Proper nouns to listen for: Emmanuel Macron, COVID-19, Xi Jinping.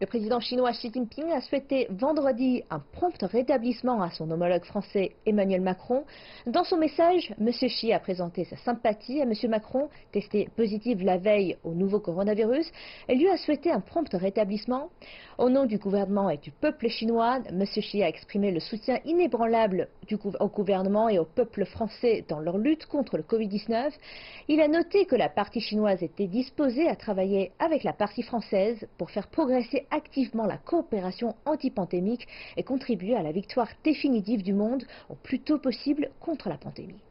Le président chinois Xi Jinping a souhaité vendredi un prompt rétablissement à son homologue français Emmanuel Macron. Dans son message, M. Xi a présenté sa sympathie à M. Macron, testé positif la veille au nouveau coronavirus, et lui a souhaité un prompt rétablissement. Au nom du gouvernement et du peuple chinois, M. Xi a exprimé le soutien inébranlable au gouvernement et au peuple français dans leur lutte contre le Covid-19. Il a noté que la partie chinoise était disposée à travailler avec la partie française pour faire progresser activement la coopération anti-pandémique et contribuer à la victoire définitive du monde au plus tôt possible contre la pandémie.